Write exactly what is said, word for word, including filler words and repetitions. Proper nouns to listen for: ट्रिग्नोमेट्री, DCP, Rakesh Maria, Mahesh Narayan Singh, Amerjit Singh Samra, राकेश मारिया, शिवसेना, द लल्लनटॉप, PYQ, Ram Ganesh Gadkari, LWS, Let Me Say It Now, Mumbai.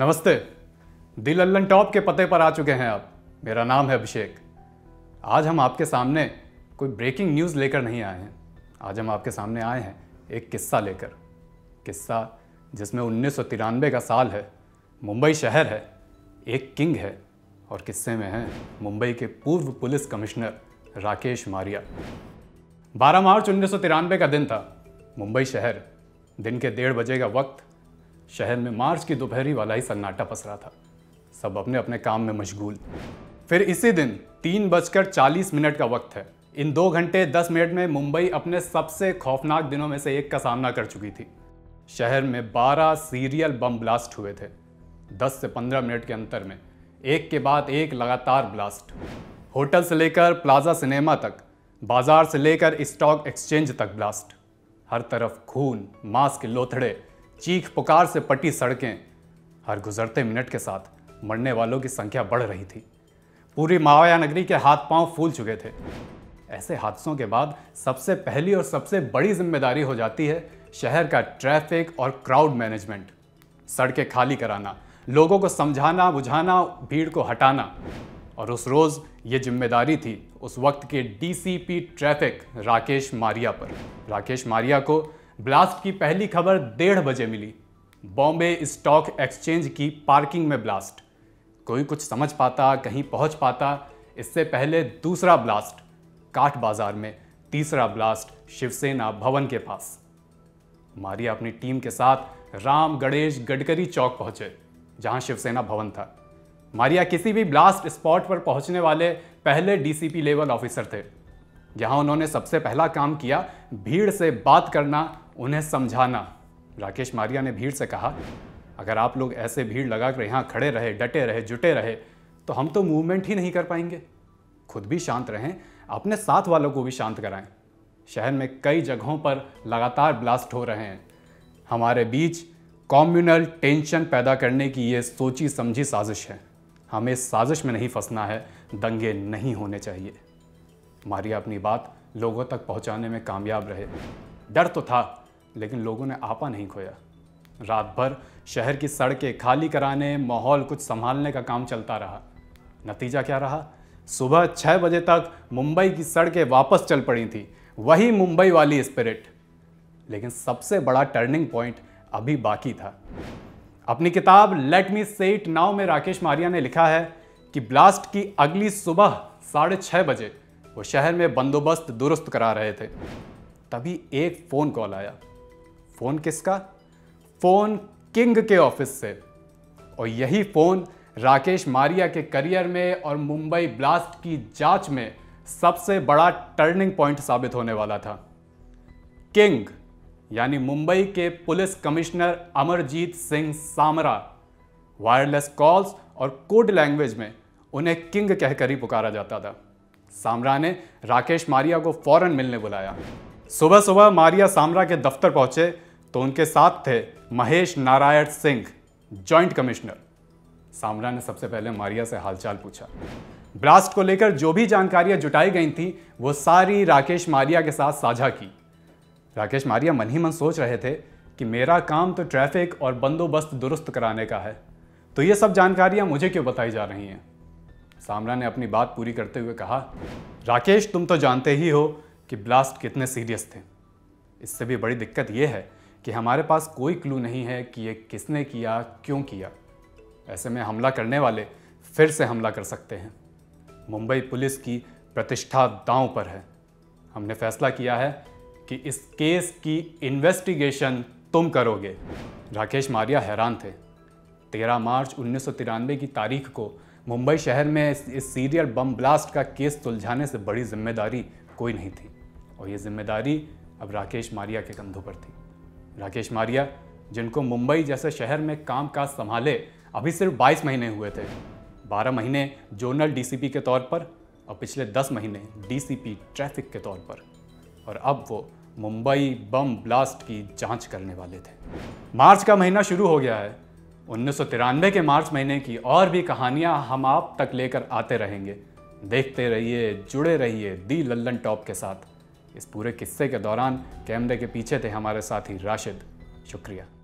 नमस्ते। द लल्लनटॉप के पते पर आ चुके हैं आप। मेरा नाम है अभिषेक। आज हम आपके सामने कोई ब्रेकिंग न्यूज़ लेकर नहीं आए हैं। आज हम आपके सामने आए हैं एक किस्सा लेकर, किस्सा जिसमें उन्नीस सौ तिरानवे का साल है, मुंबई शहर है, एक किंग है और किस्से में हैं मुंबई के पूर्व पुलिस कमिश्नर राकेश मारिया। बारह मार्च उन्नीस सौ तिरानवे का दिन था। मुंबई शहर दिन के डेढ़ बजे का वक्त। शहर में मार्च की दोपहरी वाला ही सन्नाटा पसरा था। सब अपने अपने काम में मशगूल। फिर इसी दिन तीन बजकर चालीस मिनट का वक्त है। इन दो घंटे दस मिनट में मुंबई अपने सबसे खौफनाक दिनों में से एक का सामना कर चुकी थी। शहर में बारह सीरियल बम ब्लास्ट हुए थे। दस से पंद्रह मिनट के अंतर में एक के बाद एक लगातार ब्लास्ट। होटल से लेकर प्लाजा सिनेमा तक, बाजार से लेकर स्टॉक एक्सचेंज तक ब्लास्ट। हर तरफ खून, मांस के लोथड़े, चीख पुकार से पटी सड़कें। हर गुजरते मिनट के साथ मरने वालों की संख्या बढ़ रही थी। पूरी मावया नगरी के हाथ पांव फूल चुके थे। ऐसे हादसों के बाद सबसे पहली और सबसे बड़ी जिम्मेदारी हो जाती है शहर का ट्रैफिक और क्राउड मैनेजमेंट। सड़कें खाली कराना, लोगों को समझाना बुझाना, भीड़ को हटाना। और उस रोज़ ये जिम्मेदारी थी उस वक्त के डीसीपी ट्रैफिक राकेश मारिया पर। राकेश मारिया को ब्लास्ट की पहली खबर डेढ़ बजे मिली। बॉम्बे स्टॉक एक्सचेंज की पार्किंग में ब्लास्ट। कोई कुछ समझ पाता, कहीं पहुंच पाता, इससे पहले दूसरा ब्लास्ट काठ बाजार में, तीसरा ब्लास्ट शिवसेना भवन के पास। मारिया अपनी टीम के साथ राम गणेश गडकरी चौक पहुंचे, जहां शिवसेना भवन था। मारिया किसी भी ब्लास्ट स्पॉट पर पहुंचने वाले पहले डीसीपी लेवल ऑफिसर थे। यहाँ उन्होंने सबसे पहला काम किया, भीड़ से बात करना, उन्हें समझाना। राकेश मारिया ने भीड़ से कहा, अगर आप लोग ऐसे भीड़ लगाकर यहाँ खड़े रहे, डटे रहे, जुटे रहे, तो हम तो मूवमेंट ही नहीं कर पाएंगे। खुद भी शांत रहें, अपने साथ वालों को भी शांत कराएं। शहर में कई जगहों पर लगातार ब्लास्ट हो रहे हैं। हमारे बीच कॉम्युनल टेंशन पैदा करने की ये सोची समझी साजिश है। हमें साजिश में नहीं फंसना है, दंगे नहीं होने चाहिए। मारिया अपनी बात लोगों तक पहुंचाने में कामयाब रहे। डर तो था, लेकिन लोगों ने आपा नहीं खोया। रात भर शहर की सड़कें खाली कराने, माहौल कुछ संभालने का काम चलता रहा। नतीजा क्या रहा? सुबह छः बजे तक मुंबई की सड़कें वापस चल पड़ी थी, वही मुंबई वाली स्पिरिट। लेकिन सबसे बड़ा टर्निंग पॉइंट अभी बाकी था। अपनी किताब लेट मी से इट नाउ में राकेश मारिया ने लिखा है कि ब्लास्ट की अगली सुबह साढ़े छः बजे वो शहर में बंदोबस्त दुरुस्त करा रहे थे। तभी एक फ़ोन कॉल आया। फ़ोन किसका? फ़ोन किंग के ऑफिस से। और यही फ़ोन राकेश मारिया के करियर में और मुंबई ब्लास्ट की जांच में सबसे बड़ा टर्निंग पॉइंट साबित होने वाला था। किंग यानी मुंबई के police commissioner Amarjeet Singh Samra. Wireless calls और कोड लैंग्वेज में उन्हें किंग कहकर ही पुकारा जाता था। सामरा ने राकेश मारिया को फौरन मिलने बुलाया। सुबह सुबह मारिया सामरा के दफ्तर पहुंचे तो उनके साथ थे महेश नारायण सिंह, जॉइंट कमिश्नर। सामरा ने सबसे पहले मारिया से हालचाल पूछा। ब्लास्ट को लेकर जो भी जानकारियां जुटाई गई थीं वो सारी राकेश मारिया के साथ साझा की। राकेश मारिया मन ही मन सोच रहे थे कि मेरा काम तो ट्रैफिक और बंदोबस्त दुरुस्त कराने का है, तो ये सब जानकारियां मुझे क्यों बताई जा रही हैं। सामरा ने अपनी बात पूरी करते हुए कहा, राकेश तुम तो जानते ही हो कि ब्लास्ट कितने सीरियस थे। इससे भी बड़ी दिक्कत यह है कि हमारे पास कोई क्लू नहीं है कि ये किसने किया, क्यों किया। ऐसे में हमला करने वाले फिर से हमला कर सकते हैं। मुंबई पुलिस की प्रतिष्ठा दांव पर है। हमने फैसला किया है कि इस केस की इन्वेस्टिगेशन तुम करोगे। राकेश मारिया हैरान थे। तेरह मार्च उन्नीस सौ तिरानवे की तारीख को मुंबई शहर में इस सीरियल बम ब्लास्ट का केस सुलझाने से बड़ी जिम्मेदारी कोई नहीं थी। और ये जिम्मेदारी अब राकेश मारिया के कंधों पर थी। राकेश मारिया जिनको मुंबई जैसे शहर में काम काज संभाले अभी सिर्फ बाईस महीने हुए थे। बारह महीने जोनल डीसीपी के तौर पर और पिछले दस महीने डीसीपी ट्रैफिक के तौर पर। और अब वो मुंबई बम ब्लास्ट की जांच करने वाले थे। मार्च का महीना शुरू हो गया है। उन्नीस सौ तिरानवे के मार्च महीने की और भी कहानियां हम आप तक लेकर आते रहेंगे। देखते रहिए, जुड़े रहिए दी लल्लन टॉप के साथ। इस पूरे किस्से के दौरान कैमरे के पीछे थे हमारे साथी राशिद। शुक्रिया।